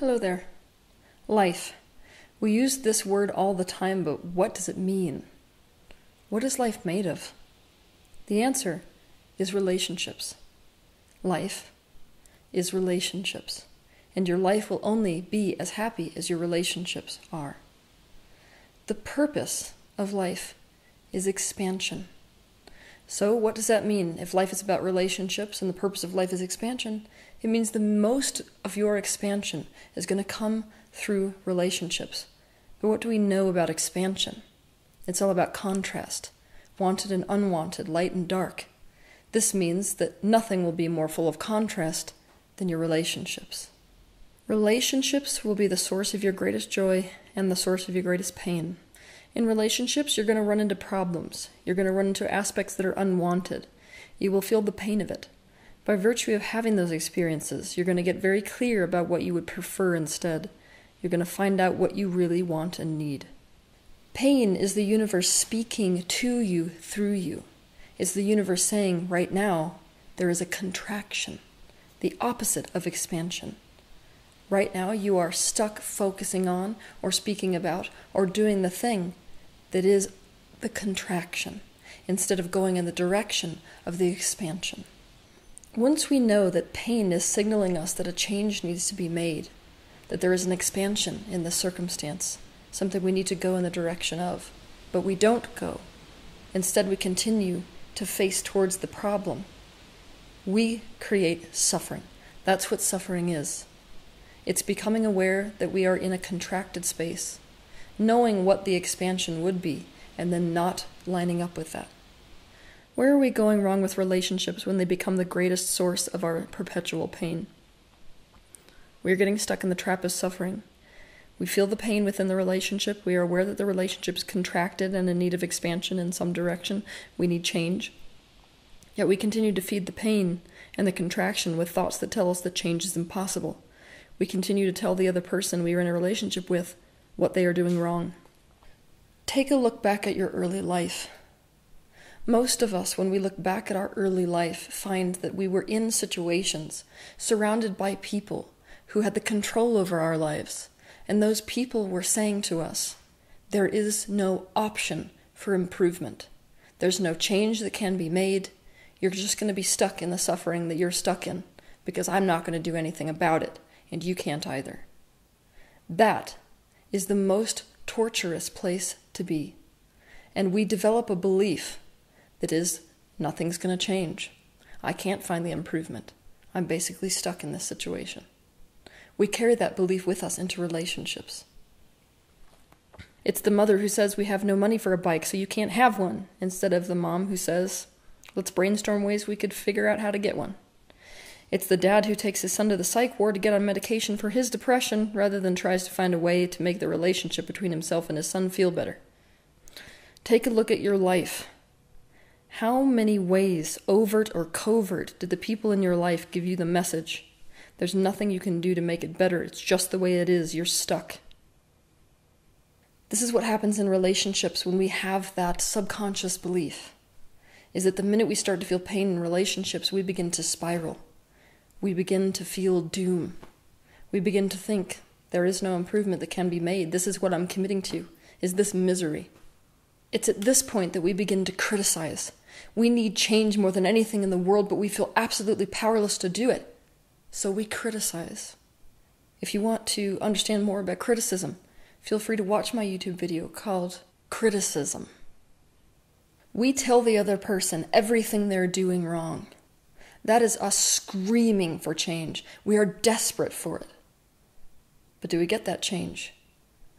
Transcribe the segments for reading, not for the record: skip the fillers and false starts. Hello there. Life. We use this word all the time, but what does it mean? What is life made of? The answer is relationships. Life is relationships, and your life will only be as happy as your relationships are. The purpose of life is expansion. So what does that mean? If life is about relationships and the purpose of life is expansion, it means the most of your expansion is going to come through relationships. But what do we know about expansion? It's all about contrast, wanted and unwanted, light and dark. This means that nothing will be more full of contrast than your relationships. Relationships will be the source of your greatest joy and the source of your greatest pain. In relationships, you're going to run into problems. You're going to run into aspects that are unwanted. You will feel the pain of it. By virtue of having those experiences, you're going to get very clear about what you would prefer instead. You're going to find out what you really want and need. Pain is the universe speaking to you through you. It's the universe saying, right now, there is a contraction, the opposite of expansion. Right now, you are stuck focusing on or speaking about or doing the thing that is the contraction instead of going in the direction of the expansion. Once we know that pain is signaling us that a change needs to be made, that there is an expansion in this circumstance, something we need to go in the direction of, but we don't go. Instead, we continue to face towards the problem. We create suffering. That's what suffering is. It's becoming aware that we are in a contracted space, knowing what the expansion would be, and then not lining up with that. Where are we going wrong with relationships when they become the greatest source of our perpetual pain? We're getting stuck in the trap of suffering. We feel the pain within the relationship. We are aware that the relationship is contracted and in need of expansion in some direction. We need change. Yet we continue to feed the pain and the contraction with thoughts that tell us that change is impossible. We continue to tell the other person we are in a relationship with what they are doing wrong. Take a look back at your early life. Most of us, when we look back at our early life, find that we were in situations surrounded by people who had the control over our lives. And those people were saying to us, there is no option for improvement. There's no change that can be made. You're just going to be stuck in the suffering that you're stuck in because I'm not going to do anything about it. And you can't either. That is the most torturous place to be. And we develop a belief that is, nothing's going to change. I can't find the improvement. I'm basically stuck in this situation. We carry that belief with us into relationships. It's the mother who says we have no money for a bike, so you can't have one, instead of the mom who says, let's brainstorm ways we could figure out how to get one. It's the dad who takes his son to the psych ward to get on medication for his depression rather than tries to find a way to make the relationship between himself and his son feel better. Take a look at your life. How many ways, overt or covert, did the people in your life give you the message? There's nothing you can do to make it better. It's just the way it is. You're stuck. This is what happens in relationships when we have that subconscious belief, is that the minute we start to feel pain in relationships, we begin to spiral. We begin to feel doom. We begin to think, there is no improvement that can be made. This is what I'm committing to, is this misery. It's at this point that we begin to criticize. We need change more than anything in the world, but we feel absolutely powerless to do it. So we criticize. If you want to understand more about criticism, feel free to watch my YouTube video called Criticism. We tell the other person everything they're doing wrong. That is us screaming for change. We are desperate for it. But do we get that change?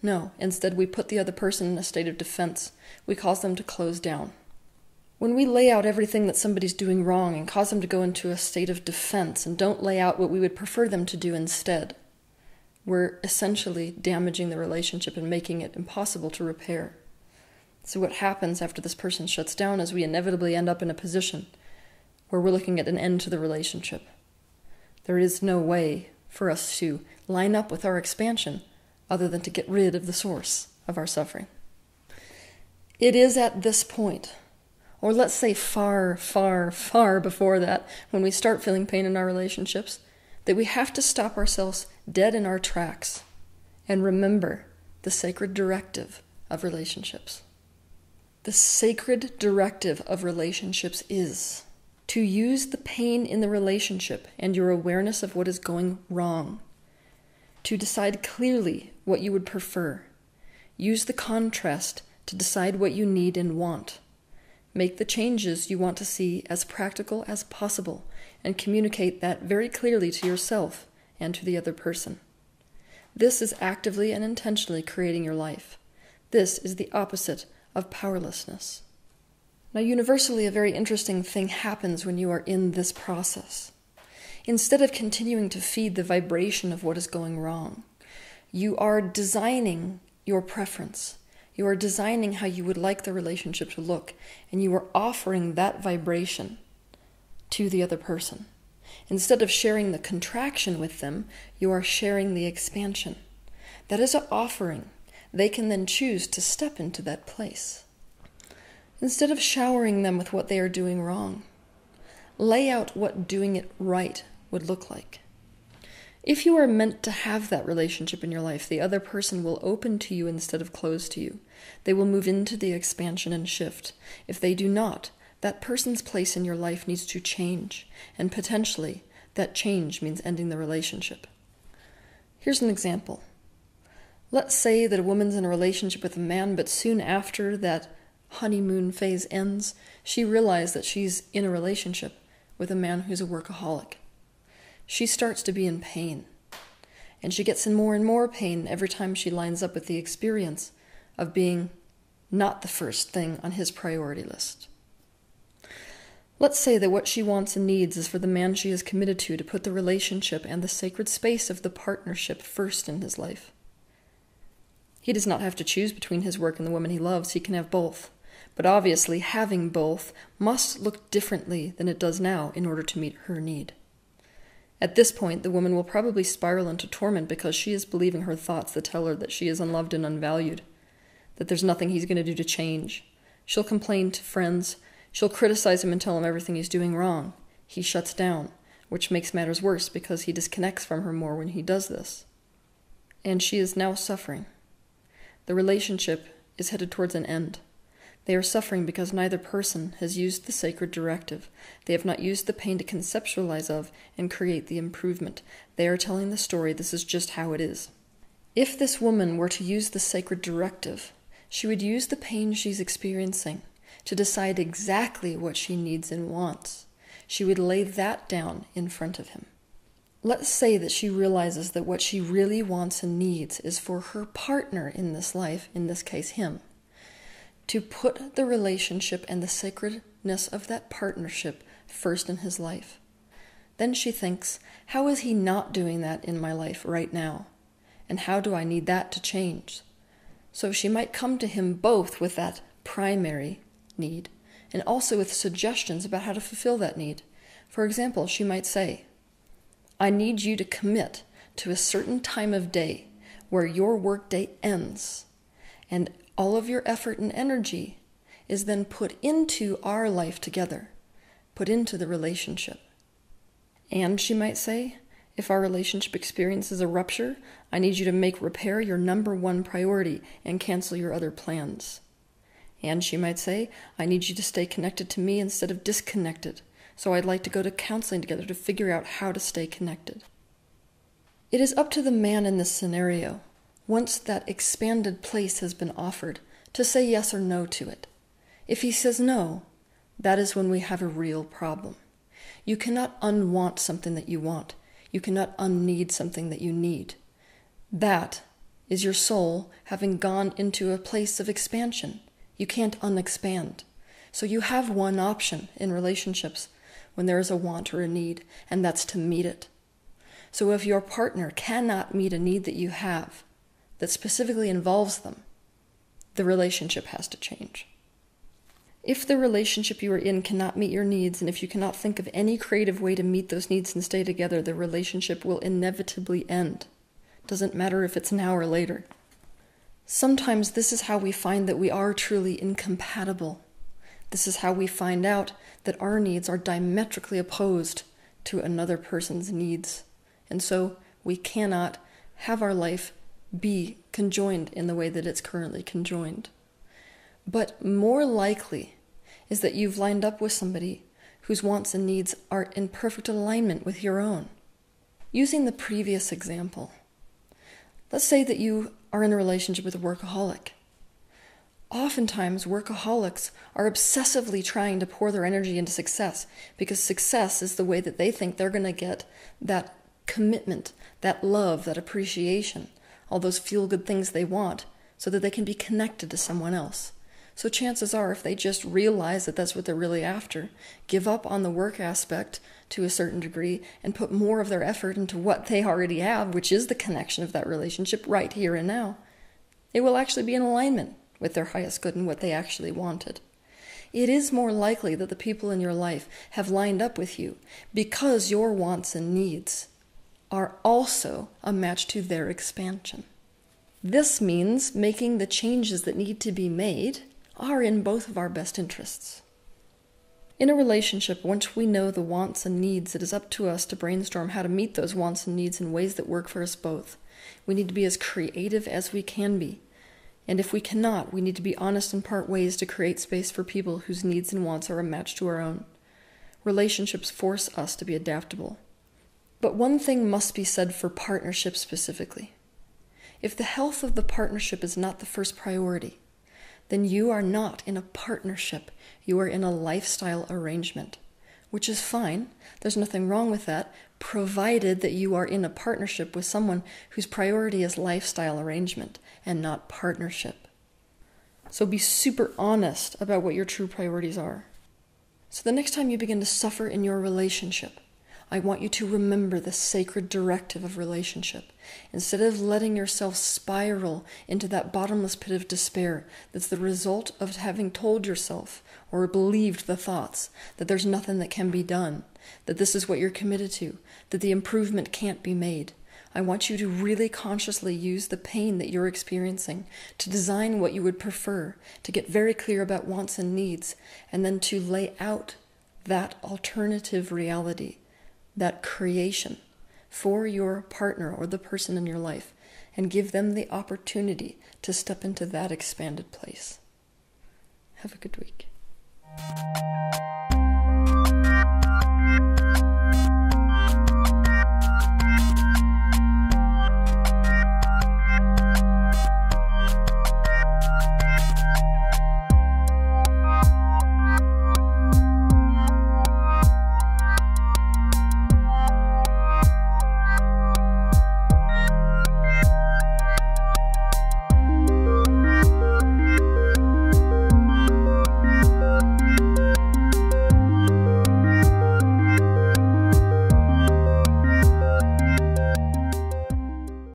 No. Instead, we put the other person in a state of defense. We cause them to close down. When we lay out everything that somebody's doing wrong and cause them to go into a state of defense and don't lay out what we would prefer them to do instead, we're essentially damaging the relationship and making it impossible to repair. So what happens after this person shuts down is we inevitably end up in a position where we're looking at an end to the relationship. There is no way for us to line up with our expansion other than to get rid of the source of our suffering. It is at this point, or let's say far, far, far before that, when we start feeling pain in our relationships, that we have to stop ourselves dead in our tracks and remember the sacred directive of relationships. The sacred directive of relationships is to use the pain in the relationship and your awareness of what is going wrong to decide clearly what you would prefer. Use the contrast to decide what you need and want. Make the changes you want to see as practical as possible and communicate that very clearly to yourself and to the other person. This is actively and intentionally creating your life. This is the opposite of powerlessness. Now, universally, a very interesting thing happens when you are in this process. Instead of continuing to feed the vibration of what is going wrong, you are designing your preference. You are designing how you would like the relationship to look, and you are offering that vibration to the other person. Instead of sharing the contraction with them, you are sharing the expansion. That is an offering. They can then choose to step into that place. Instead of showering them with what they are doing wrong, lay out what doing it right would look like. If you are meant to have that relationship in your life, the other person will open to you instead of close to you. They will move into the expansion and shift. If they do not, that person's place in your life needs to change, and potentially that change means ending the relationship. Here's an example. Let's say that a woman's in a relationship with a man, but soon after that honeymoon phase ends, she realizes that she's in a relationship with a man who's a workaholic. She starts to be in pain, and she gets in more and more pain every time she lines up with the experience of being not the first thing on his priority list. Let's say that what she wants and needs is for the man she is committed to put the relationship and the sacred space of the partnership first in his life. He does not have to choose between his work and the woman he loves. He can have both, but obviously having both must look differently than it does now in order to meet her need. At this point, the woman will probably spiral into torment because she is believing her thoughts that tell her that she is unloved and unvalued, that there's nothing he's going to do to change. She'll complain to friends. She'll criticize him and tell him everything he's doing wrong. He shuts down, which makes matters worse because he disconnects from her more when he does this. And she is now suffering. The relationship is headed towards an end. They are suffering because neither person has used the sacred directive. They have not used the pain to conceptualize of and create the improvement. They are telling the story, this is just how it is. If this woman were to use the sacred directive, she would use the pain she's experiencing to decide exactly what she needs and wants. She would lay that down in front of him. Let's say that she realizes that what she really wants and needs is for her partner in this life, in this case him, to put the relationship and the sacredness of that partnership first in his life. Then she thinks, how is he not doing that in my life right now? And how do I need that to change? So she might come to him both with that primary need and also with suggestions about how to fulfill that need. For example, she might say, I need you to commit to a certain time of day where your workday ends, and all of your effort and energy is then put into our life together, put into the relationship. And she might say, if our relationship experiences a rupture, I need you to make repair your #1 priority and cancel your other plans. And she might say, I need you to stay connected to me instead of disconnected, so I'd like to go to counseling together to figure out how to stay connected. It is up to the man in this scenario, once that expanded place has been offered, to say yes or no to it. If he says no, that is when we have a real problem. You cannot unwant something that you want. You cannot unneed something that you need. That is your soul having gone into a place of expansion. You can't unexpand. So you have one option in relationships when there is a want or a need, and that's to meet it. So if your partner cannot meet a need that you have, that specifically involves them, the relationship has to change. If the relationship you are in cannot meet your needs, and if you cannot think of any creative way to meet those needs and stay together, the relationship will inevitably end. Doesn't matter if it's now or later. Sometimes this is how we find that we are truly incompatible. This is how we find out that our needs are diametrically opposed to another person's needs, And so we cannot have our life be conjoined in the way that it's currently conjoined. But more likely is that you've lined up with somebody whose wants and needs are in perfect alignment with your own. Using the previous example, let's say that you are in a relationship with a workaholic. Oftentimes, workaholics are obsessively trying to pour their energy into success because success is the way that they think they're going to get that commitment, that love, that appreciation, all those feel-good things they want so that they can be connected to someone else. So chances are, if they just realize that that's what they're really after, give up on the work aspect to a certain degree and put more of their effort into what they already have, which is the connection of that relationship right here and now, it will actually be in alignment with their highest good and what they actually wanted. It is more likely that the people in your life have lined up with you because your wants and needs are also a match to their expansion. This means making the changes that need to be made are in both of our best interests. In a relationship, once we know the wants and needs, it is up to us to brainstorm how to meet those wants and needs in ways that work for us both. We need to be as creative as we can be. And if we cannot, we need to be honest and part ways to create space for people whose needs and wants are a match to our own. Relationships force us to be adaptable. But one thing must be said for partnerships specifically. If the health of the partnership is not the first priority, then you are not in a partnership. You are in a lifestyle arrangement, which is fine. There's nothing wrong with that, provided that you are in a partnership with someone whose priority is lifestyle arrangement and not partnership. So be super honest about what your true priorities are. So the next time you begin to suffer in your relationship, I want you to remember the sacred directive of relationship. Instead of letting yourself spiral into that bottomless pit of despair that's the result of having told yourself or believed the thoughts that there's nothing that can be done, that this is what you're committed to, that the improvement can't be made, I want you to really consciously use the pain that you're experiencing to design what you would prefer, to get very clear about wants and needs, and then to lay out that alternative reality, that creation for your partner or the person in your life, and give them the opportunity to step into that expanded place. Have a good week.